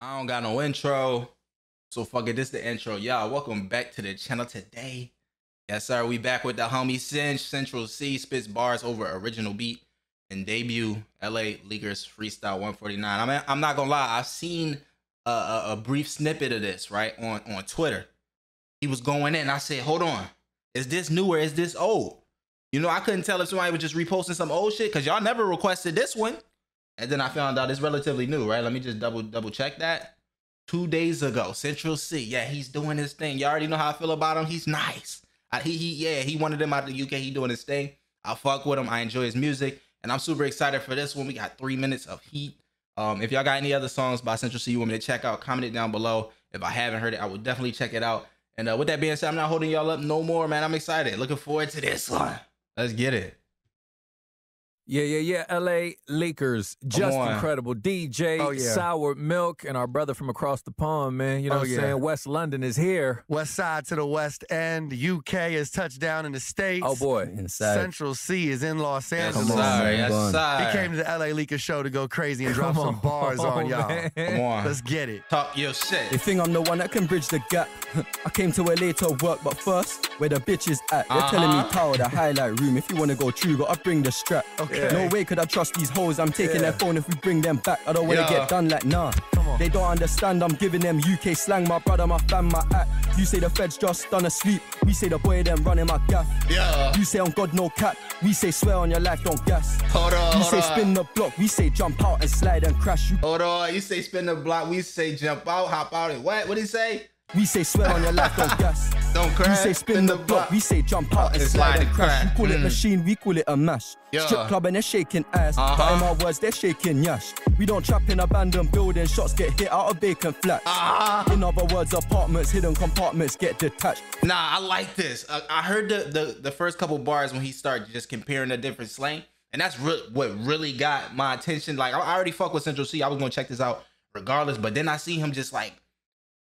I don't got no intro, so fuck it, this the intro. Y'all, welcome back to the channel today. Yes, sir, we back with the homie Cinch, Central Cee, spits bars over original beat and debut L.A. Leakers Freestyle 149. I mean, I'm not gonna lie, I've seen a brief snippet of this, right, on Twitter. He was going in, I said, hold on, is this new or is this old? You know, I couldn't tell if somebody was just reposting some old shit, because y'all never requested this one. And then I found out it's relatively new, right? Let me just double check that. 2 days ago, Central Cee. Yeah, he's doing his thing. You already know how I feel about him. He's nice. He wanted him out of the UK. He doing his thing. I fuck with him. I enjoy his music. And I'm super excited for this one. We got 3 minutes of heat. If y'all got any other songs by Central Cee you want me to check out, comment it down below. If I haven't heard it, I will definitely check it out. And with that being said, I'm not holding y'all up no more, man. I'm excited. Looking forward to this one. Let's get it. Yeah. L.A. Leakers, just incredible. DJ, Sour Milk, and our brother from across the pond, man. You know what I'm saying? West London is here. West side to the West End. UK is touchdown in the States. Oh, boy. Inside. Central Cee is in Los Angeles. Yes, sir. He came to the L.A. Leakers show to go crazy and drop some bars on y'all. Come on. Let's get it. Talk your shit. You think I'm the one that can bridge the gap? I came to L.A. to work, but first, where the bitch is at? They're telling me power, the highlight room. If you want to go true, gotta bring the strap. Okay. Yeah. No way could I trust these hoes. I'm taking their phone if we bring them back. I don't want to get done like nah. They don't understand, I'm giving them UK slang. My brother, my fam, my act. You say the feds just done asleep. We say the boy them running my gaff. You say on God no cap. We say swear on your life, don't gas. You say spin the block. We say jump out and slide and crash. You say spin the block. We say jump out, hop out and what? What did he say? We say swear on your life, don't gas. Don't crash. We say spin the block. We say jump out and slide and crash. You call it machine, we call it a mash. Strip club and they're shaking ass. But in my words, they're shaking yash. We don't trap in abandoned buildings. Shots get hit out of vacant flats. In other words, apartments, hidden compartments get detached. Nah, I like this. I heard the first couple bars when he started just comparing the different slang. And that's what really got my attention. Like, I already fuck with Central Cee. I was going to check this out regardless. But then I see him just like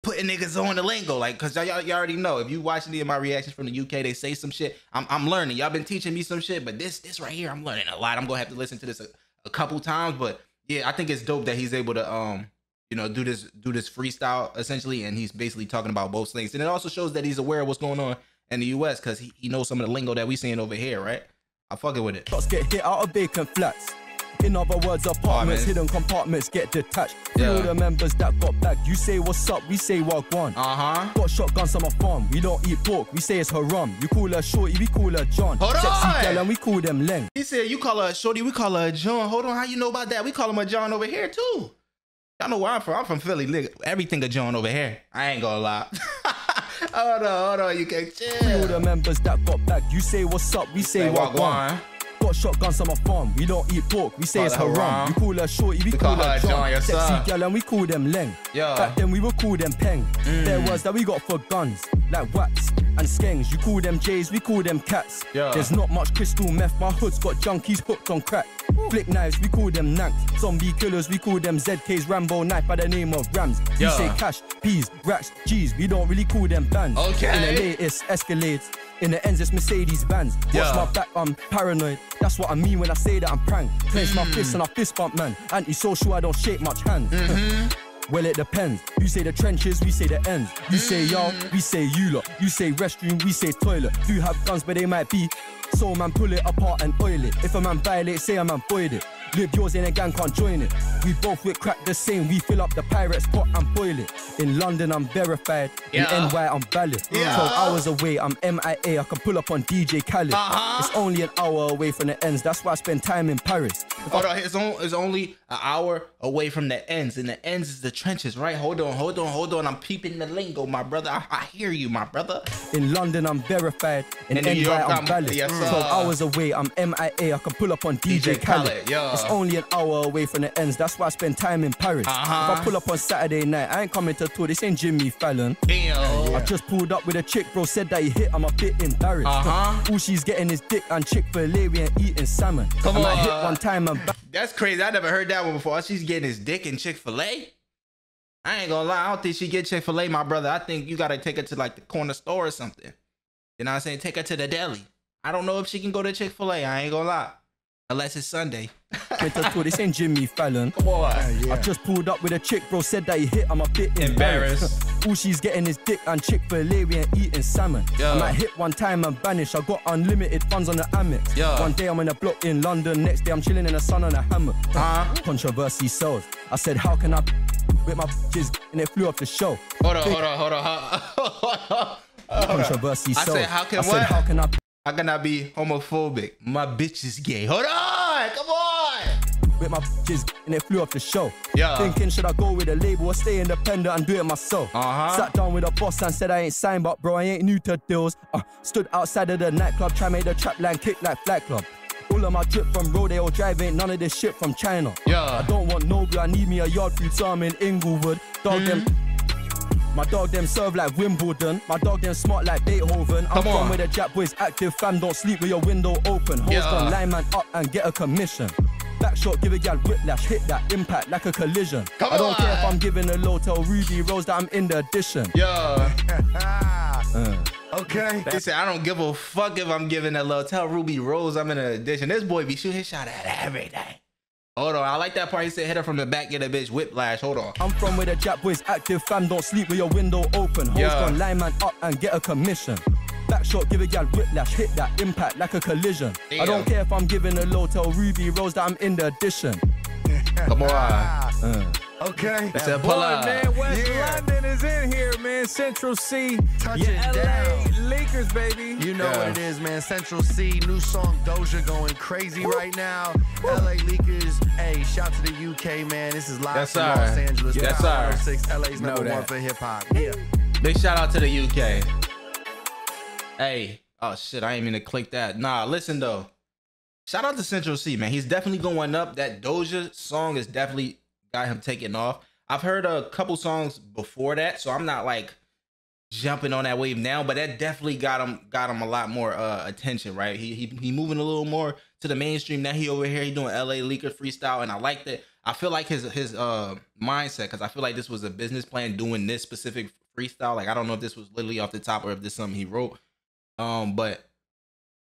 putting niggas on the lingo, like, cause y'all already know. If you watch any of my reactions from the UK, they say some shit. I'm learning. Y'all been teaching me some shit, but this right here, I'm learning a lot. I'm gonna have to listen to this a couple times, but yeah, I think it's dope that he's able to, you know, do this freestyle essentially, and he's basically talking about both things, and it also shows that he's aware of what's going on in the US, cause he knows some of the lingo that we seeing over here, right? I fucking with it. Let's get hit out of vacant flats. In other words, apartments, hidden compartments get detached. All the members that got back. You say what's up, we say wagwan. Got shotguns on my farm. We don't eat pork, we say it's haram. You call her shorty, we call her John. Sexy girl and we call them Len. He said you call her shorty, we call her John. Hold on, how you know about that? We call him a John over here too. Y'all know where I'm from. I'm from Philly. Nigga, everything a John over here. I ain't gonna lie. Hold on, you can't chill. All the members that got back. You say what's up, we say wagwan. Got shotguns on my farm. We don't eat pork. We say it's haram. You call her shorty, we call her John. Sexy girl and we call them Leng. Back then we would call them Peng. There was that we got for guns, like wax and skengs. You call them Jays, we call them cats. There's not much crystal meth. My hood's got junkies hooked on crack. Flick knives, we call them nanks. Zombie killers, we call them ZKs. Rambo knife by the name of Rams. You say cash, peas, racks, G's. We don't really call them bands. In the latest Escalades, in the ends it's Mercedes Vans. Watch my back, I'm paranoid. That's what I mean when I say that I'm prank. Clench my fist and I fist bump, man. Anti-social, I don't shake much hand. Well, it depends. You say the trenches, we say the ends. You say y'all, we say you lot. You say restroom, we say toilet. You have guns, but they might be. So man, pull it apart and oil it. If a man violate, say a man void it. Live yours in a gang, can't join it. We both with crack the same. We fill up the pirate's pot and boil it. In London, I'm verified. In NY, I'm valid. 12 hours away, I'm MIA. I can pull up on DJ Khaled. It's only an hour away from the ends. That's why I spend time in Paris. It's only an hour away from the ends. And the ends is the trenches, right? Hold on. I'm peeping the lingo, my brother. I hear you, my brother. In London, I'm verified. In NY, I'm valid. 12 hours away, I'm MIA. I can pull up on DJ Khaled. It's only an hour away from the ends. That's why I spend time in Paris. If I pull up on Saturday night, I ain't coming to tour. This ain't Jimmy Fallon. I just pulled up with a chick, bro. Said that he hit. I'm a bit embarrassed. All she's getting is dick and Chick-fil-A. We ain't eating salmon. I hit one time and back. That's crazy. I never heard that one before. All she's getting is dick and Chick-fil-A. I ain't gonna lie. I don't think she get Chick-fil-A, my brother. I think you gotta take her to like the corner store or something. You know what I'm saying? Take her to the deli. I don't know if she can go to Chick-fil-A. I ain't gonna lie. Unless it's Sunday. Mental tour, this ain't Jimmy Fallon. Come on. Yeah. I just pulled up with a chick, bro, said that he hit, I'm a bit embarrassed. All she's getting is dick and Chick-fil-A, we ain't eating salmon. Yeah. I might hit one time and vanish, I got unlimited funds on the AMEX. Yeah. One day I'm in a block in London, next day I'm chilling in the sun on a hammock. Controversy sells. I said, how can I with my bitches and it flew off the show. Hold on. Controversy sells. I said, how can I be homophobic? My bitch is gay. Hold on, come on. With my bitches and it flew off the show. Yeah. Thinking should I go with a label or stay independent and do it myself? Sat down with a boss and said I ain't signed, but bro I ain't new to deals. Stood outside of the nightclub, try make the trap line kick like Flight Club. All of my drip from Rodeo Drive ain't none of this shit from China. Yeah. I don't want no girl, I need me a yard food, so I'm in Inglewood. Dog them. My dog them serve like Wimbledon. My dog them smart like Beethoven. I'm from with the Jap boys active, fam, don't sleep with your window open. Host on line man up and get a commission. Backshot, give a gal whiplash, hit that impact like a collision. Come I don't care if I'm giving a low, tell Ruby Rose that I'm in the addition. Okay. He said, I don't give a fuck if I'm giving a low, tell Ruby Rose I'm in the addition. This boy be shooting his shot at every day. Hold on, I like that part. He said, hit her from the back, get a bitch whiplash. Hold on. I'm from where the Jap boys active, fam, don't sleep with your window open. Host on line man up and get a commission. Backshot, give a gal whiplash, hit that impact like a collision. Damn. I don't care if I'm giving a low, tell Ruby Rose that I'm in the addition. Come on. Okay. That's a pull up. Man, West London is in here, man. Central Cee. Touch it down. L.A. Leakers, baby. You know what it is, man. Central Cee. New song, Doja, going crazy right now. L.A. Leakers. Hey, shout to the UK, man. This is live from Los Angeles. That's our 6 L.A.'s #1 for hip-hop. Yeah. Big shout out to the UK. Hey. Oh, shit. I ain't mean to click that. Nah, listen, though. Shout out to Central Cee, man. He's definitely going up. That Doja song is definitely got him taking off. I've heard a couple songs before that, so I'm not like jumping on that wave now, but that definitely got him a lot more attention, right? He moving a little more to the mainstream now. He over here, he doing LA Leaker freestyle, and I like that. I feel like his mindset, because I feel like this was a business plan doing this specific freestyle. Like I don't know if this was literally off the top or if this is something he wrote, but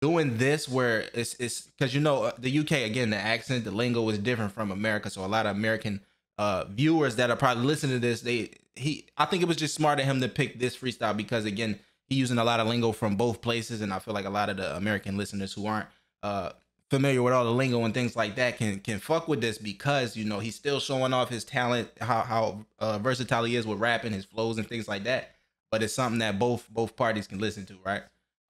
doing this where it's because, you know, the UK, again, the accent, the lingo is different from America. So a lot of American viewers that are probably listening to this, I think it was just smart of him to pick this freestyle because, again, he's using a lot of lingo from both places. And I feel like a lot of the American listeners who aren't familiar with all the lingo and things like that can fuck with this because, you know, he's still showing off his talent, how versatile he is with rapping, his flows and things like that. But it's something that both parties can listen to, right?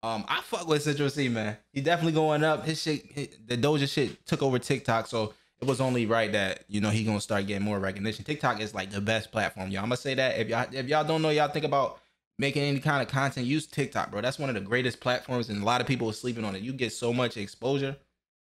I fuck with Central Cee, man. He definitely going up. His shit, the Doja shit took over TikTok, so it was only right that, you know, he gonna start getting more recognition. TikTok is like the best platform, y'all. I'm gonna say that. If y'all don't know, y'all think about making any kind of content, use TikTok, bro. That's one of the greatest platforms, and a lot of people are sleeping on it. You get so much exposure.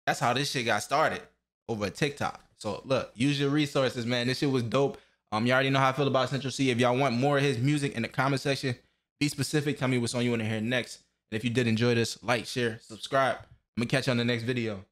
That's how this shit got started, over TikTok. So look, use your resources, man. This shit was dope. You already know how I feel about Central Cee. If y'all want more of his music, in the comment section, be specific. Tell me what's on you in here next. And if you did enjoy this, like, share, subscribe. I'm gonna catch you on the next video.